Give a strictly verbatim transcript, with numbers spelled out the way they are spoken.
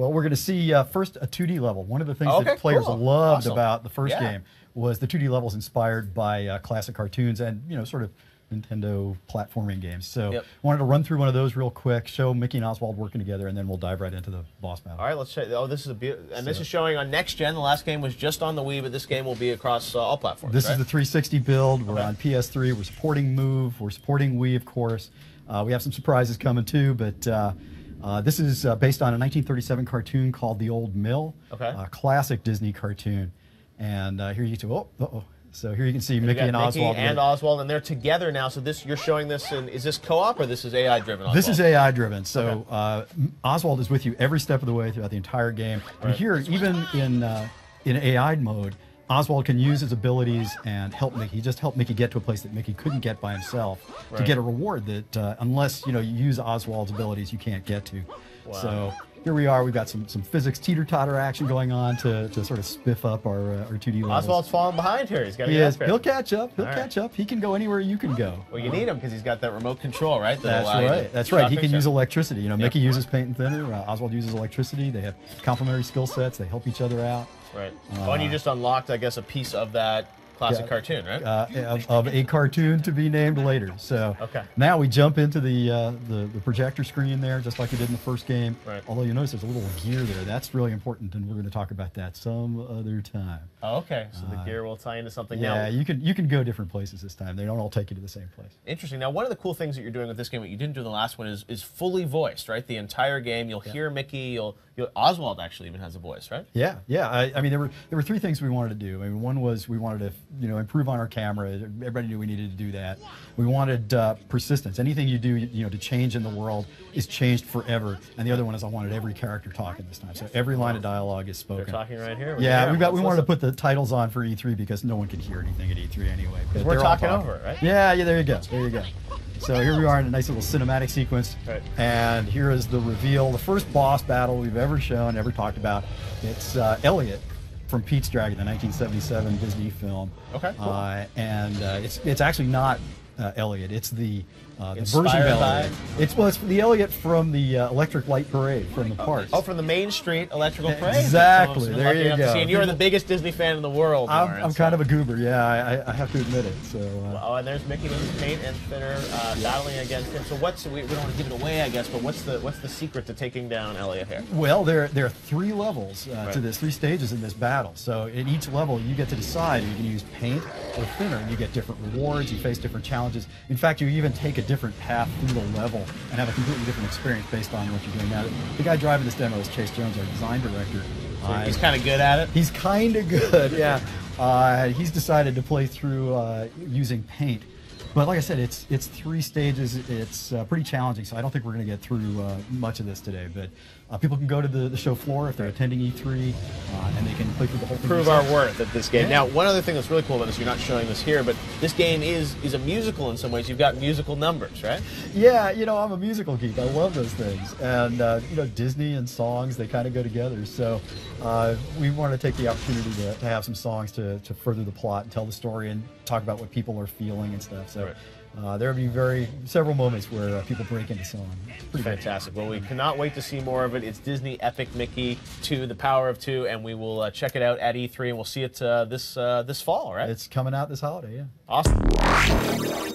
Well, we're going to see uh, first a two D level. One of the things okay, that players cool. loved awesome. about the first yeah. game was the two D levels inspired by uh, classic cartoons and, you know, sort of Nintendo platforming games. So yep. wanted to run through one of those real quick, show Mickey and Oswald working together, and then we'll dive right into the boss battle. All right, let's check. Oh, this is a beautiful, and so, this is showing on next gen. The last game was just on the Wii, but this game will be across uh, all platforms. This right? is the three sixty build. We're okay. on P S three. We're supporting Move. We're supporting Wii, of course. Uh, we have some surprises coming too, but uh, uh, this is uh, based on a nineteen thirty-seven cartoon called The Old Mill, okay. a classic Disney cartoon. And uh, here you two, oh, uh-oh. So here you can see and Mickey and Mickey Oswald. and right? Oswald, and they're together now. So this, you're showing this, in, is this co-op or this is A I-driven? Oswald? This is A I-driven. So okay. uh, Oswald is with you every step of the way throughout the entire game. Right. And here, even in uh, in A I mode, Oswald can use his abilities and help Mickey. He just helped Mickey get to a place that Mickey couldn't get by himself right. to get a reward that, uh, unless you know you use Oswald's abilities, you can't get to. Wow. So here we are. We've got some some physics teeter-totter action going on to, to sort of spiff up our uh, our two D levels. Oswald's falling behind here. He's got to he get up He'll catch up. He'll All catch right. up. He can go anywhere you can go. Well, you uh, need him because he's got that remote control, right? That's right. That's right. He can use electricity. You know, yep. Mickey uses paint and thinner. Uh, Oswald uses electricity. They have complementary skill sets. They help each other out. Right. Uh, oh, and you just unlocked, I guess, a piece of that classic yeah, cartoon, right? Uh, of, of a cartoon to be named later. So okay. now we jump into the, uh, the the projector screen there, just like we did in the first game. Right. Although you notice there's a little gear there. That's really important, and we're going to talk about that some other time. Oh, okay. So uh, the gear will tie into something. Yeah, now, you can you can go different places this time. They don't all take you to the same place. Interesting. Now, one of the cool things that you're doing with this game, that you didn't do in the last one, is is fully voiced, right? The entire game, you'll yeah. hear Mickey. You'll, you'll Oswald actually even has a voice, right? Yeah, yeah. I, I mean, there were there were three things we wanted to do. I mean, one was we wanted to you know, improve on our camera. Everybody knew we needed to do that. We wanted uh, persistence. Anything you do, you know, to change in the world is changed forever. And the other one is I wanted every character talking this time. So every line of dialogue is spoken. They're talking right here. Yeah, we got. We wanted to put the titles on for E three because no one could hear anything at E three anyway. Because we're talking, talking over it, right? Yeah, yeah. There you go. There you go. So here we are in a nice little cinematic sequence, right. and here is the reveal. The first boss battle we've ever shown, ever talked about. It's uh, Elliott from Pete's Dragon, the nineteen seventy-seven Disney film. Okay, cool. uh, and uh, it's it's actually not uh, Elliott. It's the, uh, the version of Elliott. It's well, it's the Elliott from the uh, Electric Light Parade from the park. Oh, from the Main Street Electrical Parade. Exactly. So there you go. And you're the biggest Disney fan in the world. I'm, I'm kind of a goober. Yeah, I, I have to admit it. So. Uh, oh, and there's Mickey with his paint and thinner uh, yeah. battling against him. So what's we, we don't want to give it away, I guess, but what's the what's the secret to taking down Elliott here? Well, there there are three levels uh, right. to this, three stages in this battle. So in each level, you get to decide if you can use paint or thinner, and you get different rewards. You face different challenges. In fact, you even take a different path through the level and have a completely different experience based on what you're doing now. The guy driving this demo is Chase Jones, our design director. So uh, he's kind of good at it? He's kind of good, yeah. Uh, he's decided to play through uh, using paint. But like I said, it's it's three stages. It's uh, pretty challenging, so I don't think we're going to get through uh, much of this today. But uh, people can go to the, the show floor if they're attending E three, uh, and they can play through the whole thing. Prove our worth at this game. Yeah. Now, one other thing that's really cool about this, you're not showing this here, but this game is is a musical in some ways. You've got musical numbers, right? Yeah, you know, I'm a musical geek. I love those things. And, uh, you know, Disney and songs, they kind of go together. So uh, we want to take the opportunity to, to have some songs to, to further the plot and tell the story and talk about what people are feeling and stuff. So So uh, there will be very several moments where uh, people break into song. Pretty fantastic. Well, we cannot wait to see more of it. It's Disney Epic Mickey two, The Power of Two, and we will uh, check it out at E three, and we'll see it uh, this uh, this fall, right? It's coming out this holiday, yeah. Awesome.